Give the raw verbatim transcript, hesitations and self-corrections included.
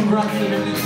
from Bradford.